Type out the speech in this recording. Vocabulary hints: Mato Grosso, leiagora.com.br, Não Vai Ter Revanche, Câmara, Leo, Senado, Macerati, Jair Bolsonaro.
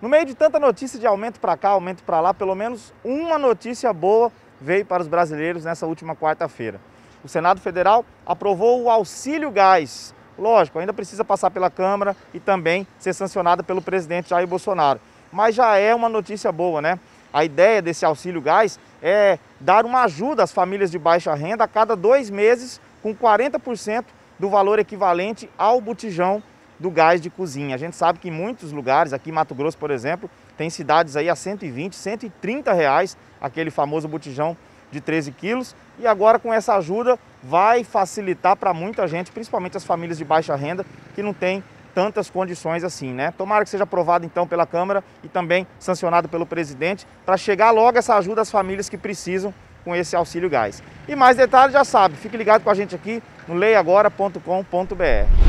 No meio de tanta notícia de aumento para cá, aumento para lá, pelo menos uma notícia boa veio para os brasileiros nessa última quarta-feira. O Senado Federal aprovou o auxílio gás. Lógico, ainda precisa passar pela Câmara e também ser sancionada pelo presidente Jair Bolsonaro. Mas já é uma notícia boa, né? A ideia desse auxílio gás é dar uma ajuda às famílias de baixa renda a cada 2 meses com 40% do valor equivalente ao botijão do gás de cozinha. A gente sabe que em muitos lugares, aqui em Mato Grosso, por exemplo, tem cidades aí a 120, 130 reais, aquele famoso botijão de 13 quilos. E agora com essa ajuda vai facilitar para muita gente, principalmente as famílias de baixa renda que não tem tantas condições assim, né? Tomara que seja aprovado então pela Câmara e também sancionado pelo presidente para chegar logo essa ajuda às famílias que precisam com esse auxílio gás. E mais detalhes já sabe, fique ligado com a gente aqui no leiagora.com.br.